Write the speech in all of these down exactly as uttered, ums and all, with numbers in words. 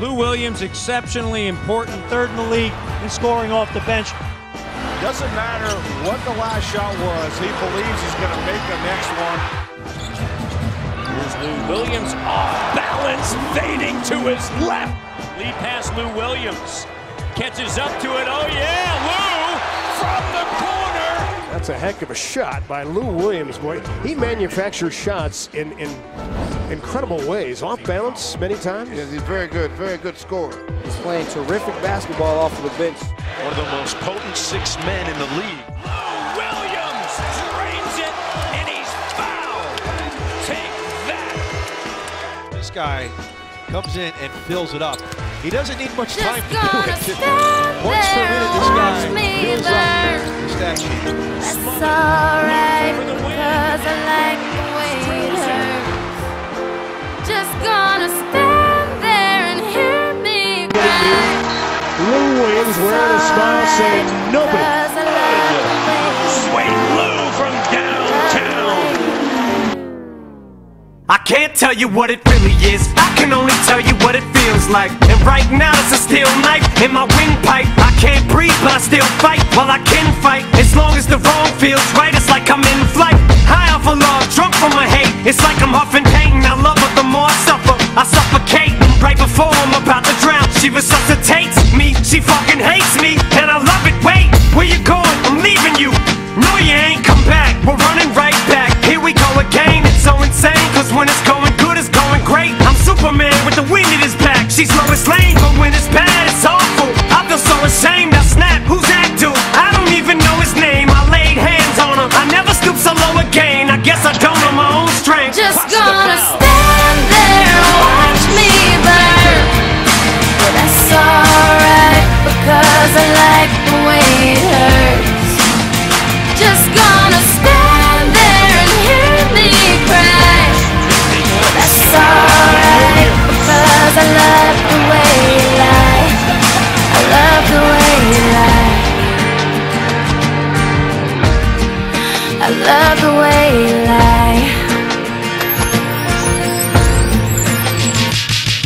Lou Williams, exceptionally important, third in the league in scoring off the bench. Doesn't matter what the last shot was, he believes he's going to make the next one. Here's Lou Williams, off balance, fading to his left. Lead pass, Lou Williams catches up to it. Oh yeah, Lou from the corner. That's a heck of a shot by Lou Williams, boy. He manufactures shots in in incredible ways, off balance many times. Yeah, he's very good, very good scorer. He's playing terrific basketball off of the bench. One of the most potent six men in the league. Lou Williams drains it, and he's fouled. Take that. This guy comes in and fills it up. He doesn't need much time to do it. Once per minute, this guy fills up the stat sheet. That's all right, because I like the way it hurts. Just gonna stand there and hear me cry. Lou Williams wearing a smile saying, nobody. Sway Lou from downtown. I can't tell you what it really is. I can only tell you what it feels like. And right now it's a steel knife in my windpipe. I can't breathe, but I still fight. Well, I can fight as long as the wrong feels right. It's like I'm in flight, high off a log, drunk from my hate. It's like I'm huffing pain. I love her, the more I suffer, I suffocate. Right before I'm about to drown, she resuscitates me. She fucking hates me, and I love it. Wait, where you going? I'm leaving you. No, you ain't come back. We're running right back. Here we go again. It's so insane, cause when it's going good, it's going great. I'm Superman with the wind in his back. She's Lois Lane, but when it's bad, it's awful. I feel so ashamed. I snap. Who's that dude? I don't even know his name. I laid hands on him. I never stoop so low again. I guess I don't know my own strength. Just watch gonna the stand there and watch me burn. But that's alright, because I like the way it hurts. Just gonna stand there and hear me cry. But that's alright, because I love the way you lie. I love the way you lie. I love the way you lie.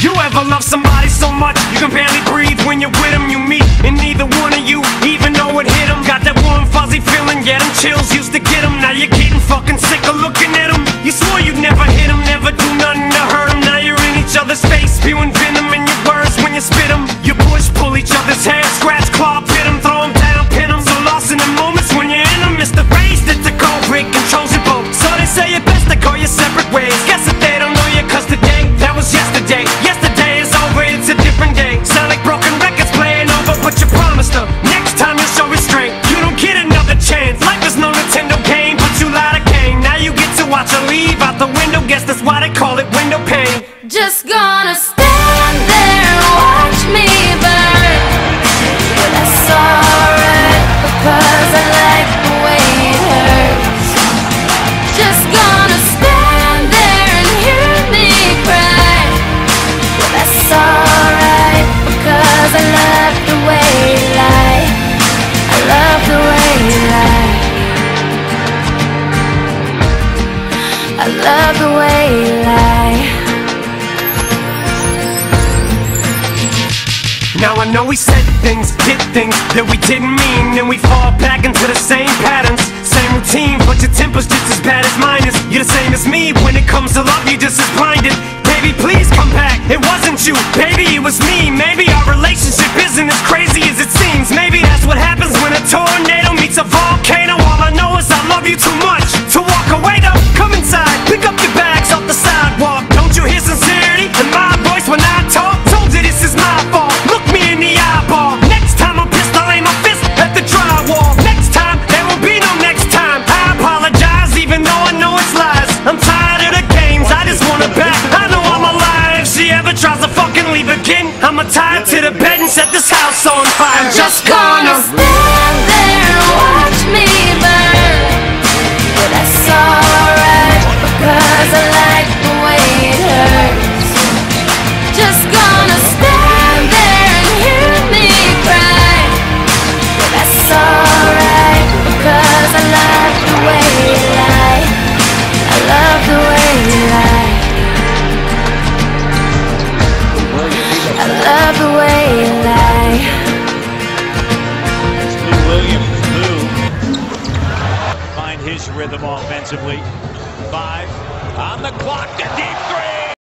You ever love somebody so much you can barely breathe? When you're with them you meet, and neither one of you even know it hit them. Got that warm fuzzy feeling, yeah, them chills used to get them. Now you're getting fucking sick of looking at them. You swore you'd never hit them, never do nothing to hurt them. Now you're in each other's face, spewing venom in your words when you spit them. You push, pull each other's hair, scratch, claw, pit them, throw them down, pin them. So lost in the moments when you're in them, it's the race that the culprit controls your boat. So they say it best to go your separate ways. Guess that they don't know you, cause today, that was yesterday. Yesterday is over, it's a different day. Sound like broken records playing over, but you promised her next time you'll show restraint. You don't get another chance. Life is no Nintendo game, but you lied again. Now you get to watch her leave out the window. Guess that's why they call it window pane. Just gonna stand there and watch me burn. But that's alright, because I like the way it hurts. Just gonna stand there and hear me cry. But that's alright, because I love the way you lie. I love the way you lie. I love the way you lie. Now I know we said things, did things that we didn't mean, and we fall back into the same patterns, same routine. But your temper's just as bad as mine is. You're the same as me. When it comes to love, you're just as blinded. Baby, please come back. It wasn't you. Baby, it was me. Maybe our relationship isn't as crazy as it seems. Maybe that's what happens when a tornado meets a volcano. All I know is I love you too much to walk away though. Come inside, pick up your bags off the sidewalk. Don't you hear sincerity in my voice when I talk? Told you this is my fault. Look me in the eyeball. Next time I'm pissed, I'll aim my fist at the drywall. Next time, there won't be no next time. I apologize even though I know it's lies. I'm tired of the games, I just want her back. I know I'm alive. If she ever tries to fucking leave again, I'ma tie her to the bed and set this house on fire. I'm just gonna stand there and watch me burn. But that's alright, because I like the way it hurts. Just gonna stand there and hear me cry. But that's alright, because I love the way you lie. I love the way you lie. I love his rhythm offensively. Five on the clock, the deep three.